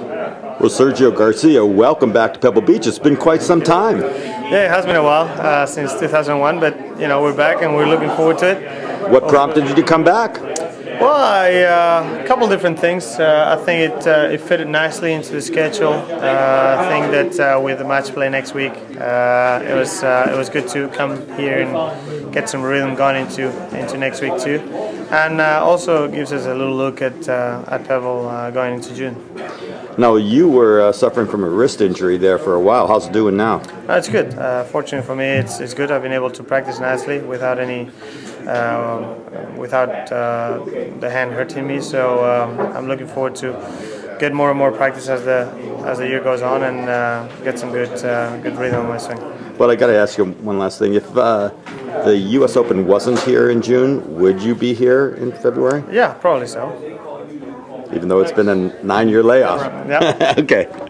Well, Sergio Garcia, welcome back to Pebble Beach. It's been quite some time. Yeah, it has been a while, since 2001, but, you know, we're back and we're looking forward to it. What prompted you to come back? Well, a couple different things. I think it fitted nicely into the schedule. I think that with the match play next week, it was good to come here and get some rhythm going into next week too, and also gives us a little look at Pebble going into June. Now, you were suffering from a wrist injury there for a while. How's it doing now? It's good. Fortunately for me, it's good. I've been able to practice nicely without any. Without the hand hurting me, so I'm looking forward to get more and more practice as the year goes on and get some good rhythm on my swing. Well, I got to ask you one last thing. If the U.S. Open wasn't here in June, would you be here in February? Yeah, probably so. Even though it's been a 9-year layoff. Yeah. Okay.